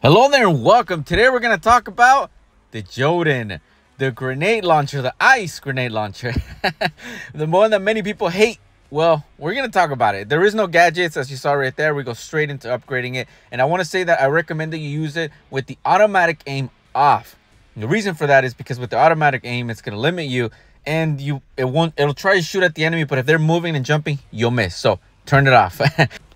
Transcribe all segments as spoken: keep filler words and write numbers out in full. Hello there and welcome. Today we're going to talk about the Jotun, the grenade launcher, the ice grenade launcher. The one that many people hate. Well, we're going to talk about it. There is no gadgets, as you saw right there. We go straight into upgrading it. And I want to say that I recommend that you use it with the automatic aim off. And the reason for that is because with the automatic aim, it's going to limit you. And you it won't, it'll try to shoot at the enemy, but if they're moving and jumping, you'll miss. So turn it off.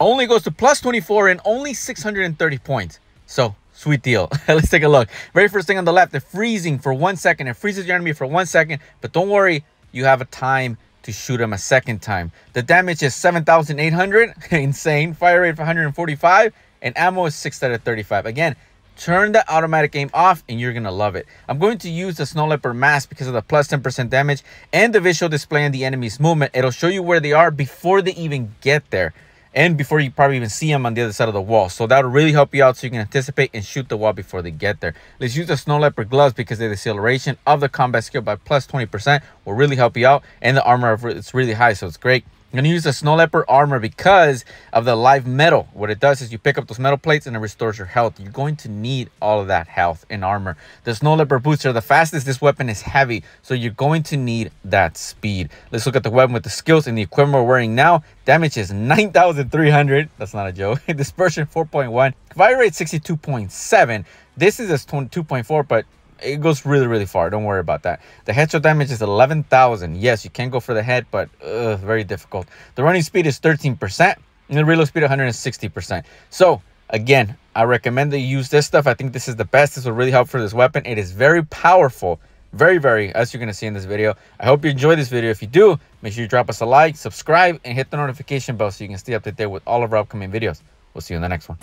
Only goes to plus twenty-four and only six hundred thirty points. So, sweet deal. Let's take a look. Very first thing on the left, the freezing for one second. It freezes your enemy for one second, but don't worry, you have a time to shoot him a second time. The damage is seven thousand eight hundred, insane. Fire rate for one hundred forty-five, and ammo is six out of thirty-five. Again, turn the automatic aim off, and you're gonna love it. I'm going to use the Snow Leopard mask because of the plus ten percent damage and the visual display and the enemy's movement. It'll show you where they are before they even get there. And before you probably even see them on the other side of the wall. So that'll really help you out so you can anticipate and shoot the wall before they get there. Let's use the Snow Leopard gloves because the acceleration of the combat skill by plus twenty percent will really help you out. And the armor, it's really high, so it's great. I'm going to use the Snow Leopard armor because of the live metal. What it does is you pick up those metal plates and it restores your health. You're going to need all of that health and armor. The Snow Leopard boots are the fastest. This weapon is heavy, so you're going to need that speed. Let's look at the weapon with the skills and the equipment we're wearing now. Damage is nine thousand three hundred. That's not a joke. Dispersion four point one. Fire rate sixty-two point seven. This is a two point four, but it goes really, really far. Don't worry about that. The headshot damage is eleven thousand. Yes, you can go for the head, but uh, very difficult. The running speed is thirteen percent. And the reload speed, one hundred sixty percent. So, again, I recommend that you use this stuff. I think this is the best. This will really help for this weapon. It is very powerful. Very, very, as you're going to see in this video. I hope you enjoyed this video. If you do, make sure you drop us a like, subscribe, and hit the notification bell so you can stay up to date with all of our upcoming videos. We'll see you in the next one.